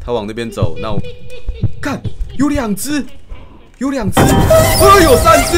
他往那边走，那我看有两只，有三只。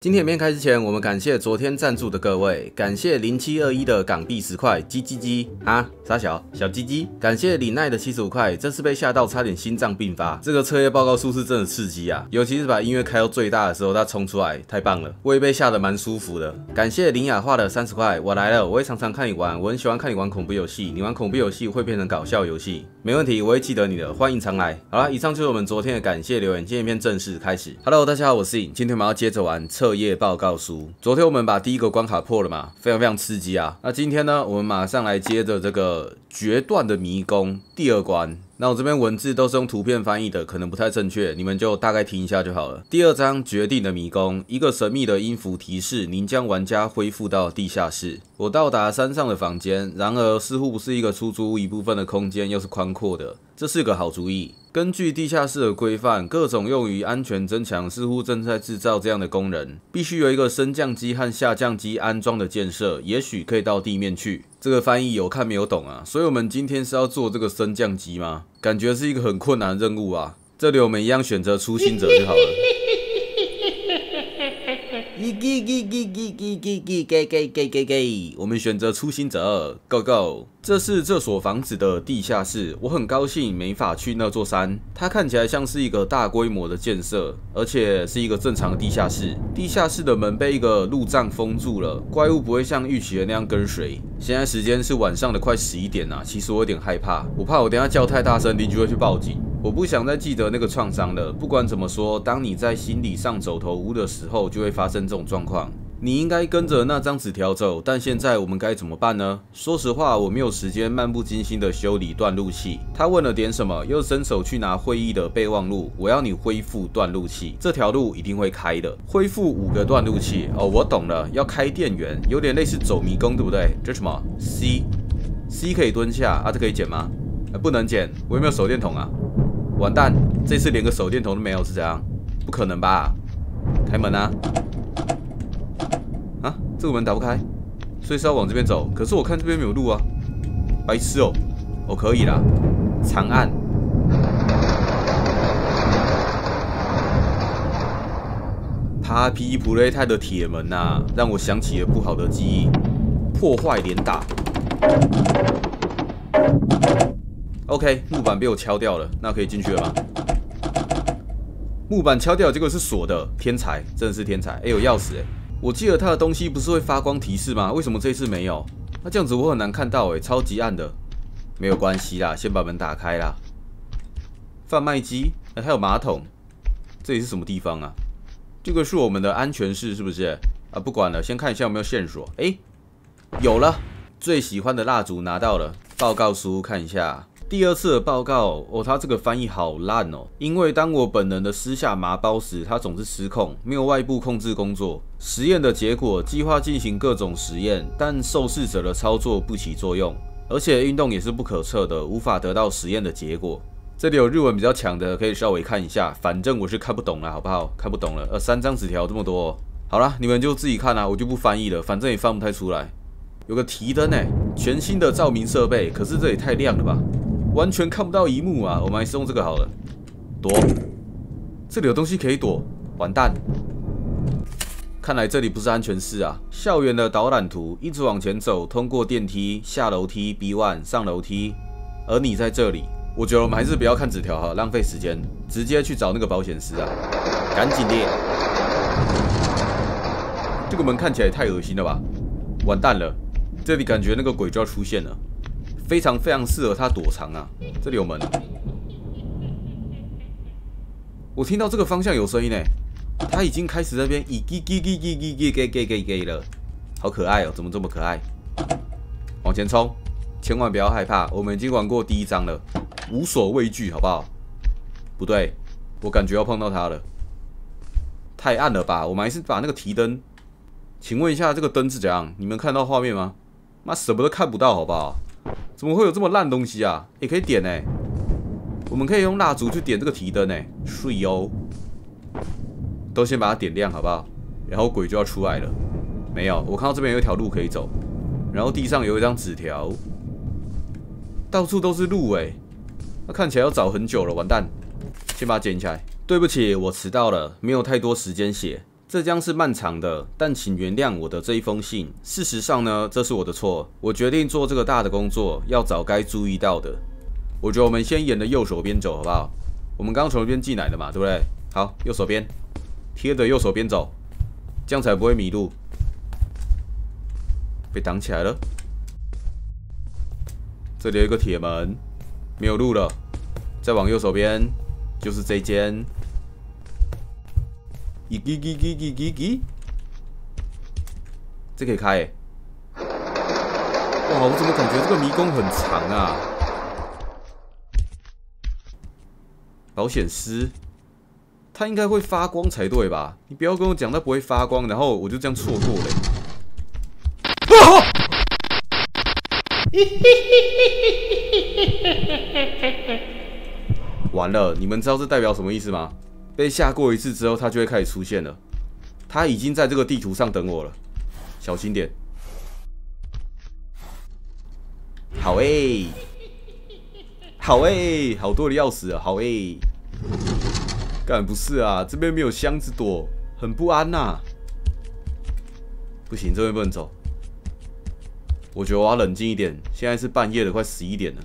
今天影片开始前，我们感谢昨天赞助的各位，感谢0721的港币10块，鸡鸡鸡啊，傻小小鸡鸡，感谢李奈的75块，这次被吓到差点心脏病发。这个彻夜报告书是真的刺激啊，尤其是把音乐开到最大的时候，它冲出来，太棒了，我也被吓得蛮舒服的。感谢林雅画的30块，我来了，我也常常看你玩，我很喜欢看你玩恐怖游戏，你玩恐怖游戏会变成搞笑游戏，没问题，我会记得你的，欢迎常来。好啦，以上就是我们昨天的感谢留言，今天影片正式开始。Hello， 大家好，我是 In， 今天我们要接着玩彻夜报告书，昨天我们把第一个关卡破了嘛，非常刺激啊！那今天呢，我们马上来接着这个决断的迷宫第二关。那我这边文字都是用图片翻译的，可能不太正确，你们就大概听一下就好了。第二章决定的迷宫，一个神秘的音符提示您将玩家恢复到地下室。我到达山上的房间，然而似乎不是一个出租屋，一部分的空间又是宽阔的，这是个好主意。 根据地下室的规范，各种用于安全增强似乎正在制造这样的工人，必须有一个升降机和下降机安装的建设，也许可以到地面去。这个翻译有看没有懂啊？所以我们今天是要做这个升降机吗？感觉是一个很困难的任务啊！这里我们一样选择初心者就好了。我们选择初心者 ，Go Go。 这是这所房子的地下室，我很高兴没法去那座山。它看起来像是一个大规模的建设，而且是一个正常的地下室。地下室的门被一个路障封住了，怪物不会像预期的那样跟随。现在时间是晚上的快11点啊，其实我有点害怕，我怕我等一下叫太大声，邻居会去报警。我不想再记得那个创伤了。不管怎么说，当你在心理上走投无路的时候，就会发生这种状况。 你应该跟着那张纸条走，但现在我们该怎么办呢？说实话，我没有时间漫不经心的修理断路器。他问了点什么，又伸手去拿会议的备忘录。我要你恢复断路器，这条路一定会开的。恢复5个断路器。哦，我懂了，要开电源，有点类似走迷宫，对不对？这是什么 ？C，C 可以蹲下啊？这可以捡吗？不能捡。我有没有手电筒啊？完蛋，这次连个手电筒都没有是怎样？不可能吧？开门啊！ 啊，这个门打不开，所以是要往这边走。可是我看这边没有路啊，白痴哦！哦，可以啦，长按。帕皮普雷泰的铁门啊，让我想起了不好的记忆。破坏连打。OK， 木板被我敲掉了，那可以进去了吧？木板敲掉，结果是锁的，天才，真的是天才！哎、欸，有钥匙哎、欸。 我记得它的东西不是会发光提示吗？为什么这次没有？那这样子我很难看到哎、欸，超级暗的。没有关系啦，先把门打开啦。贩卖机，还有马桶，这里是什么地方啊？这个是我们的安全室是不是？啊，不管了，先看一下有没有线索。哎，有了，最喜欢的蜡烛拿到了。报告书看一下。 第二次的报告哦，他这个翻译好烂哦。因为当我本人的私下麻包时，他总是失控，没有外部控制工作。实验的结果，计划进行各种实验，但受试者的操作不起作用，而且运动也是不可测的，无法得到实验的结果。这里有日文比较强的，可以稍微看一下，反正我是看不懂了，好不好？看不懂了，3张纸条这么多、哦，好啦，你们就自己看啦，我就不翻译了，反正也翻不太出来。有个提灯哎，全新的照明设备，可是这也太亮了吧？ 完全看不到一幕啊！我们还是用这个好了，躲。这里有东西可以躲，完蛋！看来这里不是安全室啊。校园的导览图，一直往前走，通过电梯、下楼梯、B1 上楼梯，而你在这里。我觉得我们还是不要看纸条哈，浪费时间，直接去找那个保险丝啊！赶紧的！这个门看起来也太恶心了吧！完蛋了，这里感觉那个鬼就要出现了。 非常适合他躲藏啊！这里有门，我听到这个方向有声音呢，他已经开始在那边咦叽叽叽叽叽叽叽叽了。好可爱哦，怎么这么可爱？往前冲，千万不要害怕，我们已经玩过第一章了，无所畏惧，好不好？不对，我感觉要碰到它了，太暗了吧？我们还是把那个提灯，请问一下，这个灯是怎样？你们看到画面吗？妈，什么都看不到，好不好？怎么会有这么烂东西啊？也可以点哎，我们可以用蜡烛去点这个提灯哎，睡哦。 都先把它点亮，好不好？然后鬼就要出来了。没有，我看到这边有一条路可以走，然后地上有一张纸条，到处都是路哎、欸。那看起来要找很久了，完蛋！先把它捡起来。对不起，我迟到了，没有太多时间写，这将是漫长的，但请原谅我的这一封信。事实上呢，这是我的错。我决定做这个大的工作，要找该注意到的。我觉得我们先沿着右手边走，好不好？我们刚从那边进来的嘛，对不对？好，右手边。 贴着右手边走，这样才不会迷路。被挡起来了，这里有一个铁门，没有路了。再往右手边就是这间。咦咦咦咦咦咦咦！这可以开、欸。哇，我怎么感觉这个迷宫很长啊？保险丝。 它应该会发光才对吧？你不要跟我讲它不会发光，然后我就这样错过了、欸。啊！完了，你们知道这代表什么意思吗？被吓过一次之后，它就会开始出现了。它已经在这个地图上等我了，小心点。好诶、欸，好诶、欸，好多的钥匙啊，好诶、欸。 干不是啊，这边没有箱子躲，很不安呐、啊。不行，这边不能走。我觉得我要冷静一点，现在是半夜了，快11点了，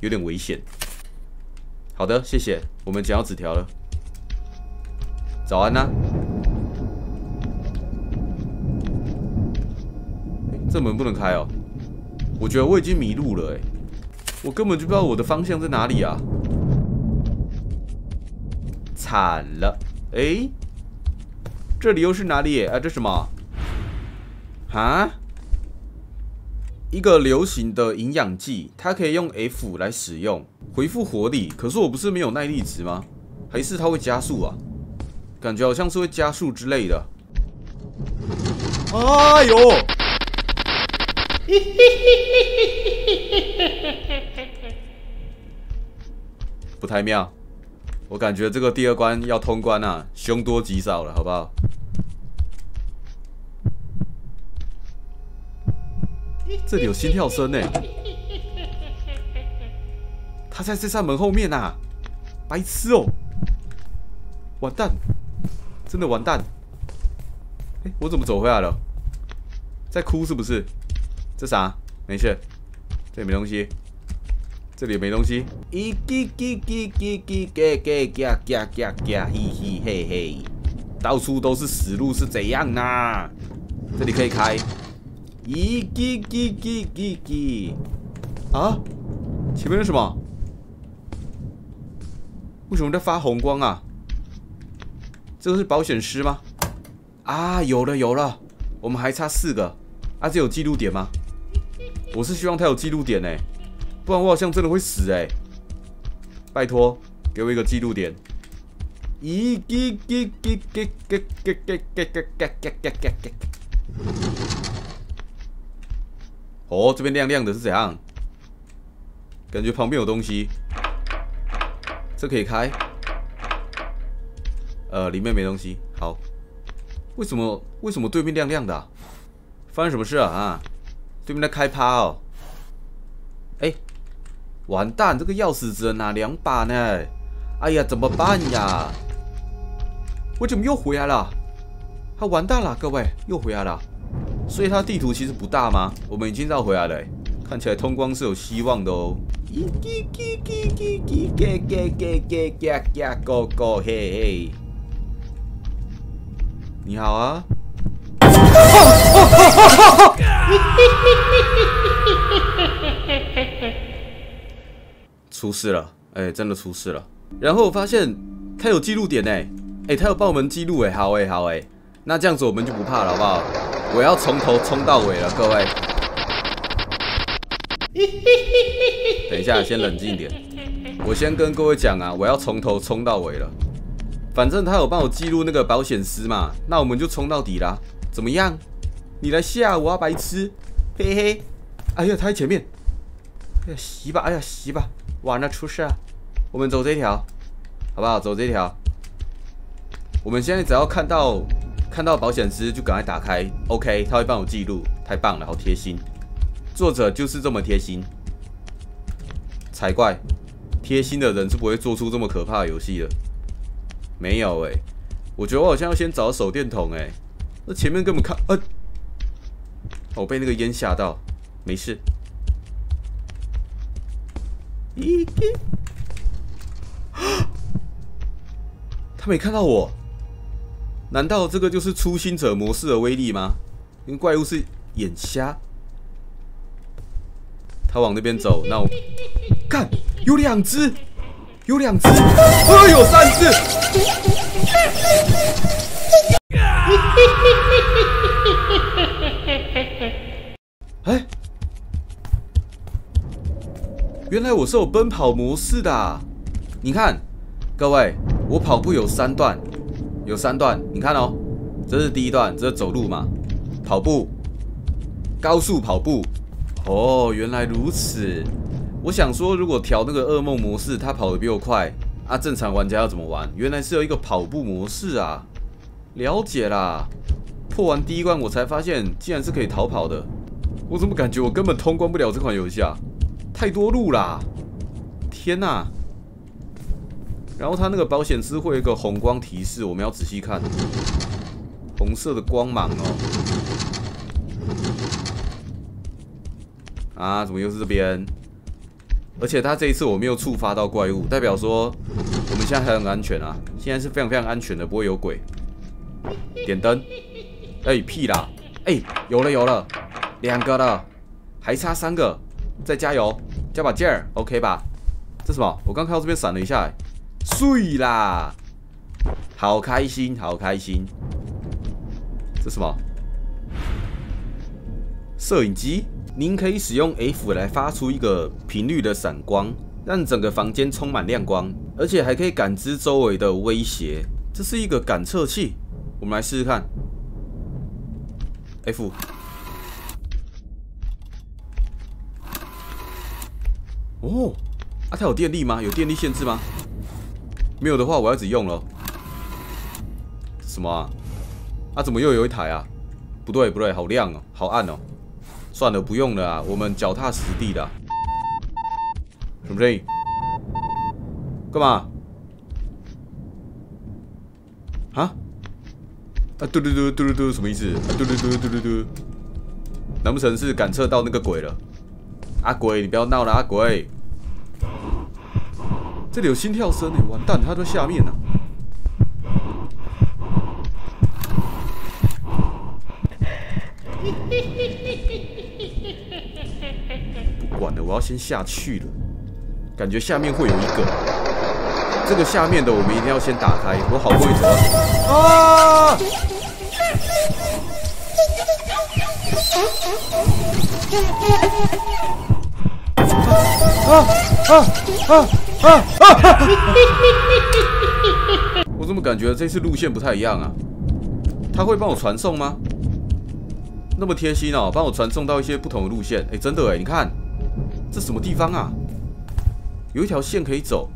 有点危险。好的，谢谢，我们捡到纸条了。早安呐、啊欸。这门不能开哦。我觉得我已经迷路了哎、欸，我根本就不知道我的方向在哪里啊。 惨了，哎，这里又是哪里啊？这什么？啊？一个流行的营养剂，它可以用 F 来使用，恢复活力。可是我不是没有耐力值吗？还是它会加速啊？感觉好像是会加速之类的。哎呦！不太妙。 我感觉这个第二关要通关啊，凶多吉少了，好不好？这里有心跳声呢、欸，他在这扇门后面呐、啊，白痴哦、喔！完蛋，真的完蛋！哎、欸，我怎么走回来了？在哭是不是？这啥？没事，这里没东西。 这里没东西。咦叽叽叽叽叽叽叽呀呀呀呀！嘿嘿嘿嘿，到处都是死路是怎样啊？这里可以开。咦叽叽叽叽叽。啊？前面是什么？为什么在发红光啊？这个是保险丝吗？啊，有了有了，我们还差4个。啊，这有记录点吗？我是希望它有记录点欸。 不然我好像真的会死哎、欸！拜托，给我一个记录点。咦叽叽叽叽叽叽叽叽叽叽叽叽叽。哦，这边亮亮的是怎样？感觉旁边有东西。这可以开。里面没东西。好。为什么对面亮亮的、啊？发生什么事啊？啊，对面在开趴哦。 哎，完蛋！这个钥匙只能拿2把呢。哎呀，怎么办呀？我怎么又回来了？他完蛋了，各位又回来了。所以它地图其实不大吗？我们已经绕回来了，看起来通光是有希望的哦。咦叽叽叽叽叽叽叽叽叽叽叽，go go 嘿嘿。你好啊。 出事了，哎、欸，真的出事了。然后我发现他有记录点哎、欸，哎、欸，他有帮我们记录哎，好哎、欸，好哎、欸，那这样子我们就不怕了，好不好？我要从头冲到尾了，各位。等一下，先冷静一点。我先跟各位讲啊，我要从头冲到尾了。反正他有帮我记录那个保险丝嘛，那我们就冲到底啦。怎么样？你来吓我啊，白痴！嘿嘿。哎呀，他在前面。哎呀，洗吧！哎呀，洗吧！完了，出事啊！我们走这条，好不好？走这条。我们现在只要看到保险丝就赶快打开 ，OK， 他会帮我记录，太棒了，好贴心。作者就是这么贴心，才怪！贴心的人是不会做出这么可怕的游戏的。没有哎，我觉得我好像要先找手电筒哎，那前面根本看，我被那个烟吓到，没事。咦？他没看到我。 难道这个就是初心者模式的威力吗？因为怪物是眼瞎，他往那边走，那我看有两只，有两只，有三只。哎，原来我是有奔跑模式的啊，你看，各位，我跑步有三段。 有三段，你看哦，这是第一段，这是走路嘛，跑步，高速跑步。哦，原来如此。我想说，如果调那个噩梦模式，他跑得比我快啊，正常玩家要怎么玩？原来是有一个跑步模式啊，了解啦。破完第一关，我才发现竟然是可以逃跑的。我怎么感觉我根本通关不了这款游戏啊？太多路啦！天哪！ 然后它那个保险丝会有一个红光提示，我们要仔细看，红色的光芒哦。啊，怎么又是这边？而且它这一次我没有触发到怪物，代表说我们现在还很安全啊，现在是非常非常安全的，不会有鬼。点灯，哎屁啦，哎有了有了，两个了，还差三个，再加油，加把劲儿 ，OK 吧？这什么？我刚看到这边闪了一下。 碎啦！好开心，好开心！这什么？摄影机？您可以使用 F 来发出一个频率的闪光，让整个房间充满亮光，而且还可以感知周围的威胁。这是一个感测器，我们来试试看。F。哦，啊，它有电力吗？有电力限制吗？ 没有的话，我要只用了。什么啊？啊，怎么又有一台啊？不对，不对，好亮哦，好暗哦。算了，不用了啊，我们脚踏实地的啊。什么声音？干嘛？啊？啊，嘟嘟嘟嘟嘟嘟，什么意思？啊，嘟嘟嘟嘟嘟嘟。难不成是感测到那个鬼了？啊鬼，你不要闹了啊鬼！ 这里有心跳声哎，完蛋，它在下面呢、啊。不管了，我要先下去了。感觉下面会有一个，这个下面的我们一定要先打开。我好不容易走到啊！啊！我怎么感觉这次路线不太一样啊？他会帮我传送吗？那么贴心哦，帮我传送到一些不同的路线。哎，真的哎，你看这什么地方啊？有一条线可以走，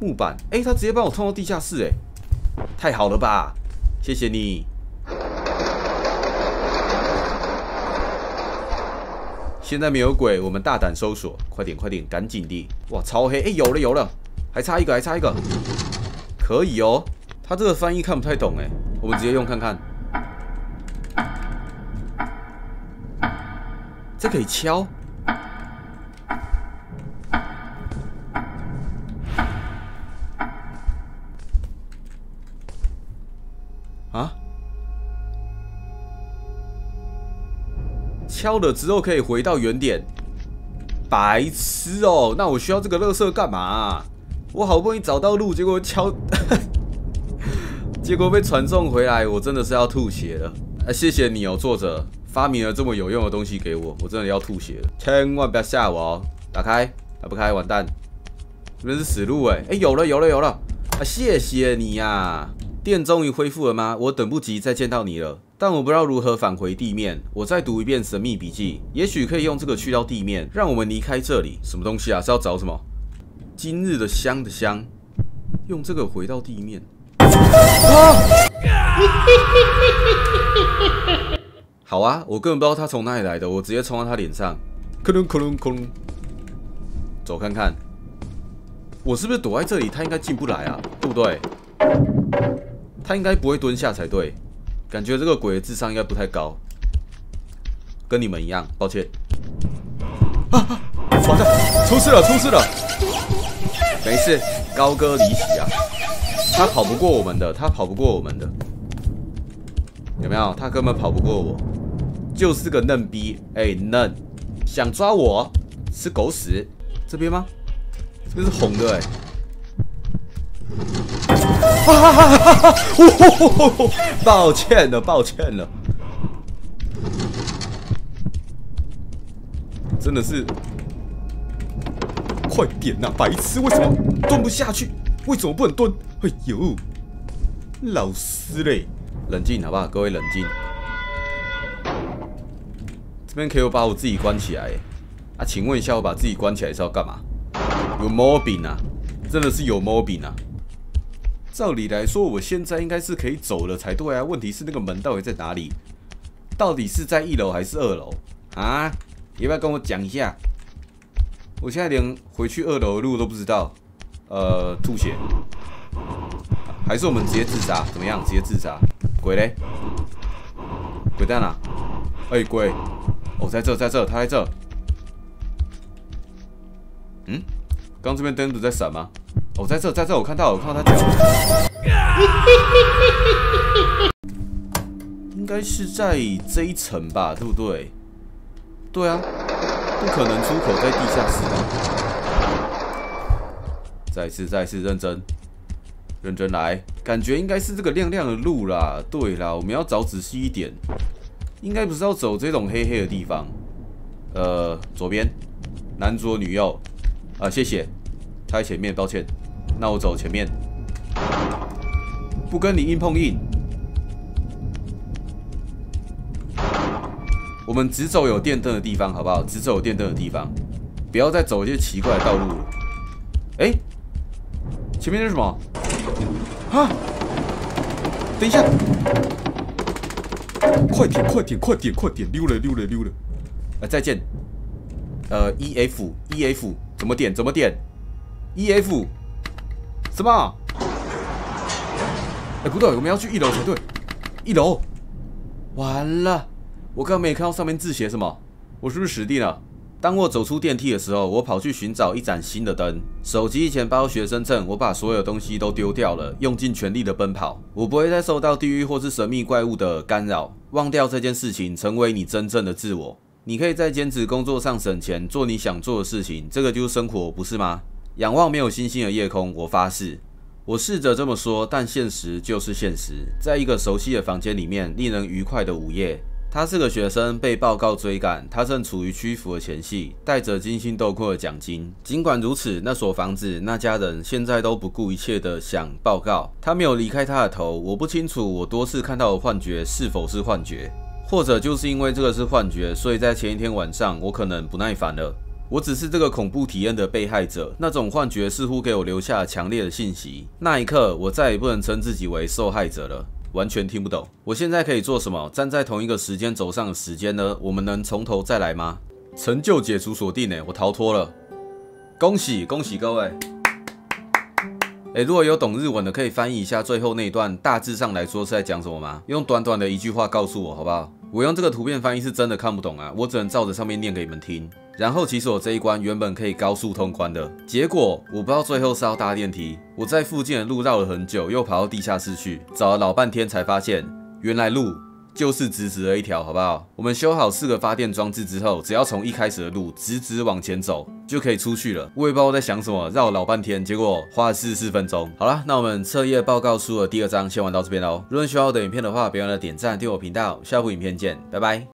木板。哎，他直接帮我通到地下室哎，太好了吧？谢谢你。现在没有鬼，我们大胆搜索，快点快点，赶紧的！哇，超黑！哎，有了有了，还差一个，还差一个，可以哦。他这个翻译看不太懂哎，我们直接用看看。这可以敲。啊？ 敲了之后可以回到原点，白痴哦！那我需要这个垃圾干嘛、啊？我好不容易找到路，结果敲，结果被传送回来，我真的是要吐血了。谢谢你哦，作者发明了这么有用的东西给我，我真的要吐血了！千万不要吓我哦！打开，打不开，完蛋！这边是死路哎！有了！啊，谢谢你呀、啊！电终于恢复了吗？我等不及再见到你了，但我不知道如何返回地面。我再读一遍神秘笔记，也许可以用这个去到地面，让我们离开这里。什么东西啊？是要找什么？今日的香的香，用这个回到地面。 啊！好啊，我根本不知道他从哪里来的，我直接冲到他脸上，咕噜咕噜咕噜。走看看，我是不是躲在这里？他应该进不来啊，对不对？他应该不会蹲下才对，感觉这个鬼的智商应该不太高，跟你们一样，抱歉。啊！完蛋，出事了！没事，高歌离席啊。 他跑不过我们的，有没有？他根本跑不过我，就是个嫩逼，嫩，想抓我吃狗屎？这边吗？这边是红的哎、啊！抱歉了，真的是，快点呐、啊，白痴，为什么蹲不下去？ 为什么不能蹲？哎呦，老师嘞！冷静好不好？各位冷静。这边可以把我自己关起来啊？请问一下，我把自己关起来是要干嘛？有毛病啊！真的是有毛病啊！照理来说，我现在应该是可以走了才对啊。问题是那个门到底在哪里？到底是在1楼还是2楼啊？要不要跟我讲一下？我现在连回去2楼的路都不知道。 吐血，还是我们直接自杀？怎么样？直接自杀？鬼嘞？鬼蛋啊！鬼！哦，在这，他在这。嗯，刚这边灯不在闪吗？哦，在这，我看到他脚。应该是在这一层吧，对不对？对啊，不可能出口在地下室吧？ 再次认真来，感觉应该是这个亮亮的路啦。对啦，我们要找仔细一点，应该不是要走这种黑黑的地方。左边，男左女右。啊，谢谢。他在前面，抱歉。那我走前面，不跟你硬碰硬。我们只走有电灯的地方，好不好？只走有电灯的地方，不要再走一些奇怪的道路。哎。 前面是什么？啊！等一下，快点，溜了！再见。E F 怎么点 ？E F 什么？不对，我们要去1楼才对。1楼，完了！我刚没看到上面字写什么，我是不是死定了？ 当我走出电梯的时候，我跑去寻找一盏新的灯。手机、钱包、学生证，我把所有东西都丢掉了，用尽全力的奔跑。我不会再受到地狱或是神秘怪物的干扰。忘掉这件事情，成为你真正的自我。你可以在兼职工作上省钱，做你想做的事情，这个就是生活，不是吗？仰望没有星星的夜空，我发誓。我试着这么说，但现实就是现实。在一个熟悉的房间里面，令人愉快的午夜。 他是个学生，被报告追赶，他正处于屈服的前夕，带着惊心动魄的奖金。尽管如此，那所房子、那家人现在都不顾一切的想报告。他没有离开他的头，我不清楚我多次看到的幻觉是否是幻觉，或者就是因为这个是幻觉，所以在前一天晚上我可能不耐烦了。我只是这个恐怖体验的被害者，那种幻觉似乎给我留下强烈的信息。那一刻，我再也不能称自己为受害者了。 完全听不懂，我现在可以做什么？站在同一个时间轴上的时间呢？我们能从头再来吗？成就解除锁定，我逃脱了，恭喜各位！如果有懂日文的，可以翻译一下最后那一段，大致上来说是在讲什么吗？用短短的一句话告诉我好不好？我用这个图片翻译是真的看不懂啊，我只能照着上面念给你们听。然后其实我这一关原本可以高速通关的，结果我不知道最后是要搭电梯。 我在附近的路绕了很久，又跑到地下室去，找了老半天才发现，原来路就是直直的一条，好不好？我们修好4个发电装置之后，只要从一开始的路直往前走，就可以出去了。我也不知道我在想什么，绕老半天，结果花了44分钟。好啦，那我们彻夜报告书的第2章先玩到这边喽。如果你喜欢我的影片的话，别忘了点赞、订阅我频道。下部影片见，拜拜。